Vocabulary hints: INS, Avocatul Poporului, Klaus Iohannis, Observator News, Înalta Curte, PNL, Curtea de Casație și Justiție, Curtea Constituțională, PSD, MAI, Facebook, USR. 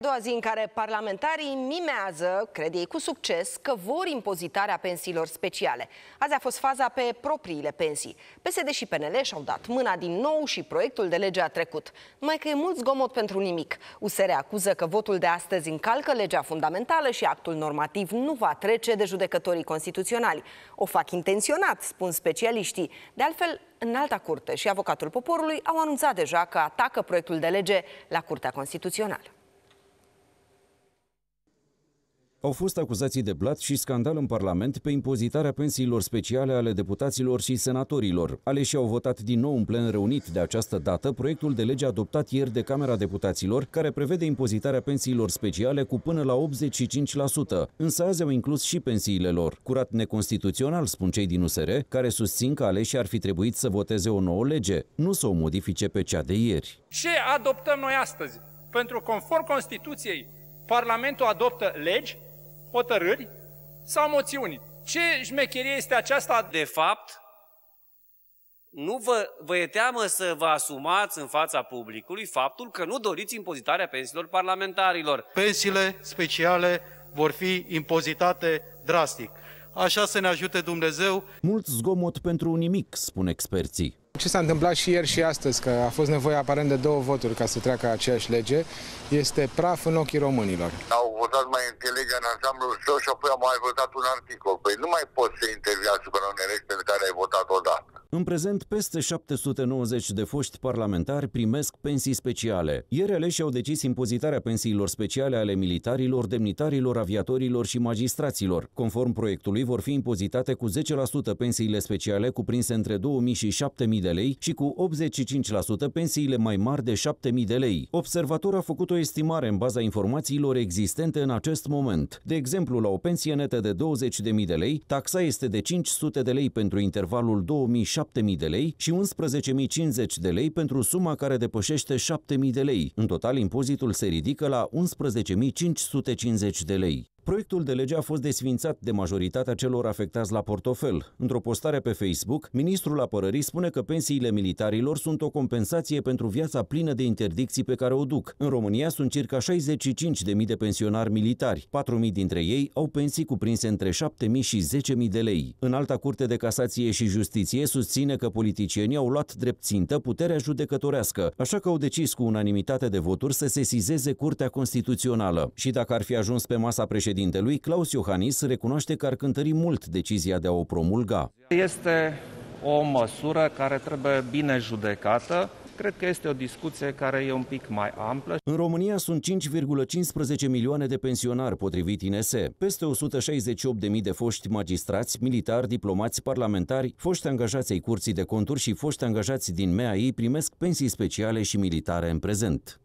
A doua zi în care parlamentarii mimează, cred ei cu succes, că vor impozitarea pensiilor speciale. Azi a fost faza pe propriile pensii. PSD și PNL și-au dat mâna din nou și proiectul de lege a trecut. Numai că e mult zgomot pentru nimic. USR acuză că votul de astăzi încalcă legea fundamentală și actul normativ nu va trece de judecătorii constituționali. O fac intenționat, spun specialiștii. De altfel, Înalta Curte și Avocatul Poporului au anunțat deja că atacă proiectul de lege la Curtea Constituțională. Au fost acuzații de blat și scandal în Parlament pe impozitarea pensiilor speciale ale deputaților și senatorilor. Aleșii au votat din nou în plen reunit de această dată proiectul de lege adoptat ieri de Camera Deputaților, care prevede impozitarea pensiilor speciale cu până la 85%, însă azi au inclus și pensiile lor. Curat neconstituțional, spun cei din USR, care susțin că aleșii ar fi trebuit să voteze o nouă lege, nu să o modifice pe cea de ieri. Ce adoptăm noi astăzi? Pentru conform Constituției, Parlamentul adoptă legi, hotărâri sau moțiuni. Ce șmecherie este aceasta? De fapt, nu vă e teamă să vă asumați în fața publicului faptul că nu doriți impozitarea pensiilor parlamentarilor. Pensiile speciale vor fi impozitate drastic. Așa să ne ajute Dumnezeu. Mult zgomot pentru nimic, spun experții. Ce s-a întâmplat și ieri și astăzi, că a fost nevoie aparent de două voturi ca să treacă aceeași lege, este praf în ochii românilor. Au votat mai întâi legea în ansamblul său și apoi au mai votat un articol. Păi nu mai poți să intervii asupra unei legi pentru care ai votat odată. În prezent, peste 790 de foști parlamentari primesc pensii speciale. Ieri aleșii au decis impozitarea pensiilor speciale ale militarilor, demnitarilor, aviatorilor și magistraților. Conform proiectului, vor fi impozitate cu 10% pensiile speciale cuprinse între 2.000 și 7.000 de lei și cu 85% pensiile mai mari de 7.000 de lei. Observator a făcut o estimare în baza informațiilor existente în acest moment. De exemplu, la o pensie netă de 20.000 de lei, taxa este de 500 de lei pentru intervalul 2.000-7.000 de lei și 11.050 de lei pentru suma care depășește 7.000 de lei. În total, impozitul se ridică la 11.550 de lei. Proiectul de lege a fost desființat de majoritatea celor afectați la portofel. Într-o postare pe Facebook, ministrul apărării spune că pensiile militarilor sunt o compensație pentru viața plină de interdicții pe care o duc. În România sunt circa 65.000 de pensionari militari. 4.000 dintre ei au pensii cuprinse între 7.000 și 10.000 de lei. Înalta Curte de Casație și Justiție susține că politicienii au luat drept țintă puterea judecătorească, așa că au decis cu unanimitate de voturi să sesizeze Curtea Constituțională. Și dacă ar fi ajuns pe masa președintelui, Klaus Iohannis recunoaște că ar cântări mult decizia de a o promulga. Este o măsură care trebuie bine judecată. Cred că este o discuție care e un pic mai amplă. În România sunt 5,15 milioane de pensionari potrivit INS, peste 168.000 de foști magistrați, militari, diplomați, parlamentari, foști angajați ai Curții de Conturi și foști angajați din MAI primesc pensii speciale și militare în prezent.